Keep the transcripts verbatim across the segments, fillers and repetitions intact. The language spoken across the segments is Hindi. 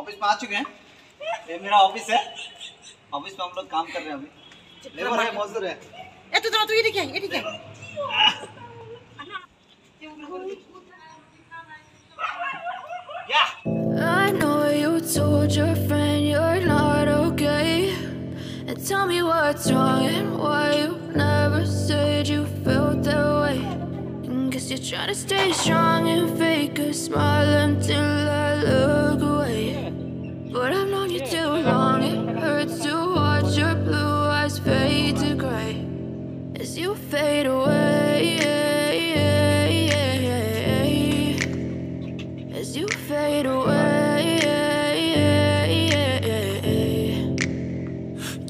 ऑफिस में आ चुके हैं। ये मेरा ऑफिस है, ऑफिस में हम लोग काम कर रहे हैं। अभी लेबर है, मजदूर है। ये तो तो ये ठीक है, ये ठीक है। I know you told your friend you're not okay, and tell me what's wrong and why you never said you felt that way. And guess you're trying to stay strong and fake a smile until I look away. But I've known you too long, it hurts to watch your blue eyes fade to gray as you fade away. As you fade away.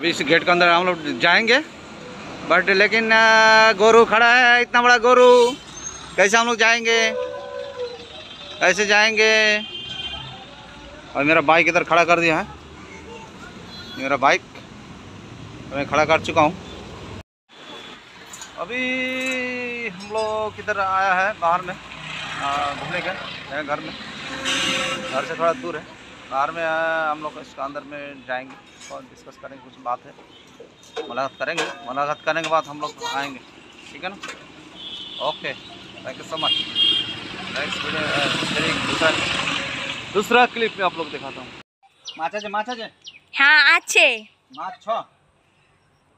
अभी इस गेट के अंदर हम लोग जाएंगे, बट लेकिन गोरू खड़ा है, इतना बड़ा गोरू, कैसे हम लोग जाएंगे? कैसे जाएंगे? और मेरा बाइक इधर खड़ा कर दिया है, मेरा बाइक मैं खड़ा कर चुका हूँ। अभी हम लोग किधर आया है, बाहर में घूमने के, घर में, घर से थोड़ा दूर है, बाहर में हम लोग इसके अंदर में जाएंगे और डिस्कस करेंगे, कुछ बात है, मुलाकात करेंगे। मुलाकात करने के बाद हम लोग आएंगे, ठीक है ना? Okay, thank you so much. Next video दूसरा दूसरा क्लिप में आप लोग दिखाता हूँ। माछा जे, माछा जे। हाँ अच्छे माछो।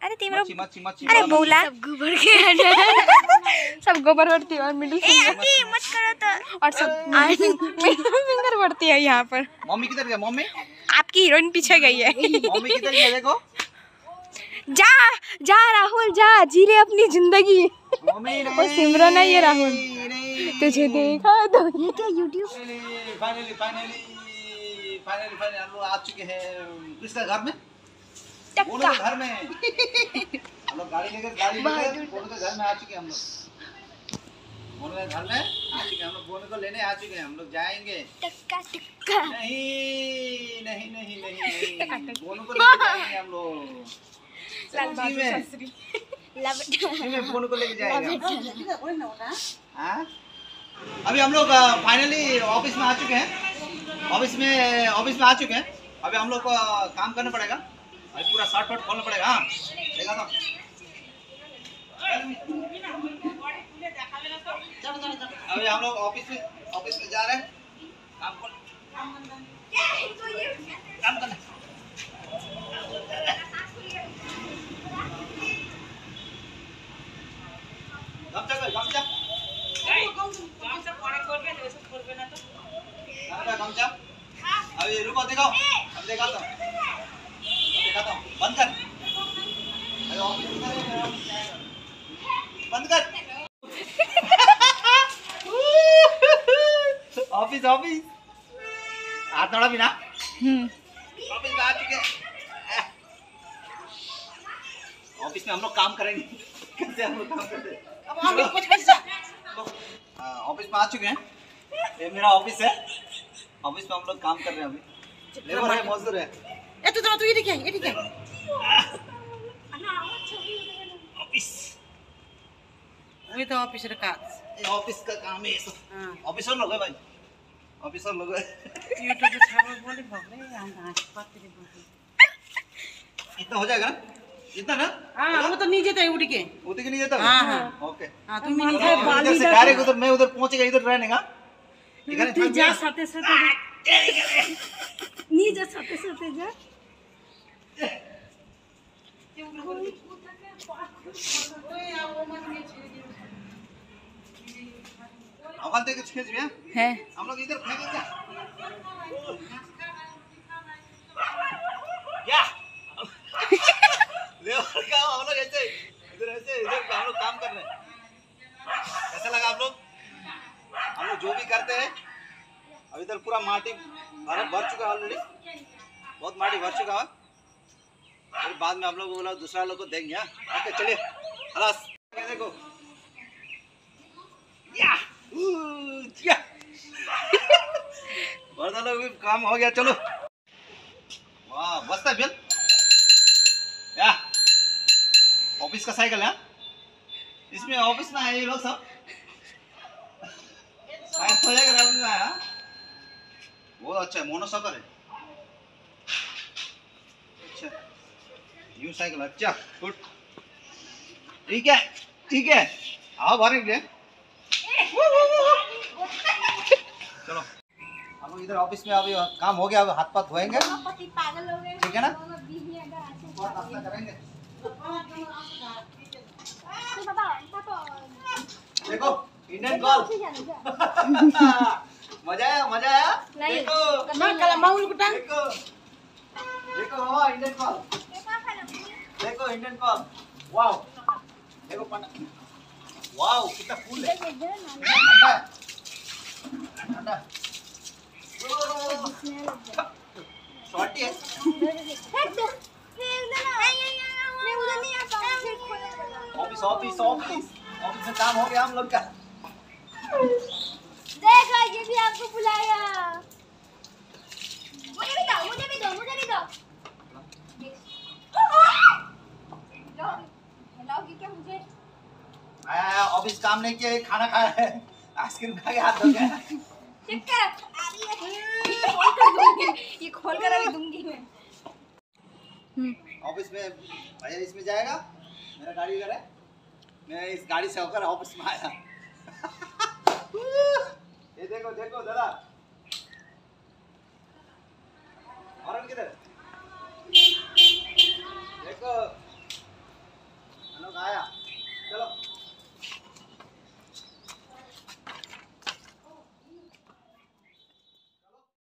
अरे तीमरो मच्छी मच्छी। अरे बोला सब गोबर के सब गोबर भरती है और मिडिल फिंगर मत करो तो, और सब मिडिल फिंगर भरती है यहाँ पर। मम्मी किधर गया? मम्मी आपकी हीरोइन पीछे गई है। मम्मी किधर गई? देखो जा जा राहुल जा, जी ले अपनी जिंदगी। वो सिमरन है ये राहुल, तुझे देखा तो ये क्या YouTube. Finally finally finally finally हम लोग आ चुके हैं किसका घर में, टक्का घर में। हम लोग गाड़ी लेकर गाड़ी लेकर बोलो के घर में आ चुके हैं। हम लोग बोलो के घर में आ चुके हैं। हम लोग बोलो को लेने आ चुके हैं। हम लोग जाएंगे टक्का टक्का। नहीं नहीं नहीं नहीं नहीं बोनू को लेके जाएंगे हम लोग। लाल बाबू ससुरी लाल बोनू को लेके जाएंगे। हाँ अभी हम लोग फाइनली ऑफिस में आ चुके हैं। ऑफिस में ऑफिस में आ चुके हैं। अभी हम लोग को काम करना पड़ेगा, अभी पूरा शर्ट फट खोलना पड़ेगा। हाँ देखा था अभी हम लोग ऑफिस में ऑफिस में जा रहे हैं। काम खोल अभी रुको, देखो अब दिखाता हूँ दिखाता हूँ। बंद कर, बंद कर। ऑफिस ऑफिस हाथ नड़ा भी ना। ऑफिस में आ चुके हैं। ऑफिस में हम लोग काम करेंगे। कैसे हम लोग काम करते हैं? ऑफिस में आ चुके हैं। ये मेरा ऑफिस है, ऑफिस में हम लोग काम कर रहे हैं। अभी लेबर है, मजदूर है। ये तो तो ये ठीक है, ये ठीक है। ऑफिस वही तो ऑफिस का काम, ऑफिस का काम है। ऑफिसर लोग है भाई, ऑफिसर लोग है। यूट्यूब पे छापो बोले भगले हम आज पत्ते के बोले। इतना हो जाएगा ना? इतना ना? हां वो तो नीचे था, उठ के उठ के नीचे था। हां हां ओके। हां तुम नीचे बाली से डायरेक्ट उधर, मैं उधर पहुंचेगा, इधर रहनेगा। तू जा साथे साथे नी जा साथे साथे जा। क्यों बोल पूछता है पाक ओए आओ मन में छेड़ दे। आवाज देके छेड़ दिया है। हम लोग इधर फेंकेंगे क्या? ले और काम हम लोग ऐसे इधर ऐसे इधर हम लोग काम कर रहे हैं। कैसा लगा आप लोग? हम लोग जो भी करते हैं, अब इधर पूरा माटी भरा सर भर चुका ऑलरेडी, बहुत माटी भर चुका है। फिर बाद में आप लोगों को बोला दूसरा लोग को देंगे। ओके चलिए खलास। देखो या या बर्दा लोग भी काम हो गया। चलो वाह मस्त है बिल। या ऑफिस का साइकिल है, इसमें ऑफिस ना है ये लोग सब में आया। बहुत अच्छा है, मोनोसॉकर है। अच्छा न्यू साइकिल, अच्छा गुड। ठीक है ठीक है आओ बाहर निकले। चलो हम इधर ऑफिस में अभी काम हो गया, अब हाथ पाथ धोएंगे, ठीक है ना, करेंगे। देखो इंडियन कॉल मजा आया मजा आया। देखो देखो देखो वाह इंडियन कॉल, देखो इंडियन कॉल। वाओ देखो वाओ कितना कूल है। ठंडा ठंडा शॉर्ट है। ऑफिस ऑफिस ऑफिस ऑफिस में काम हो गया हम लोग का। देखो ये भी आपको बुलाया। मुझे भी दो मुझे भी दो मुझे भी दो। लाओगी क्या मुझे? आया ऑफिस काम नहीं किया, खाना खा रहा है, आइसक्रीम खा के हाथ धो गया। चेक कर आ रही है, खोल कर दूंगी, ये खोल कर अभी दूंगी मैं। हम्म ऑफिस में भैया इसमें जाएगा, मेरा गाड़ी इधर है, मैं इस गाड़ी से होकर ऑफिस में आया। ये देखो देखो दादा और किधर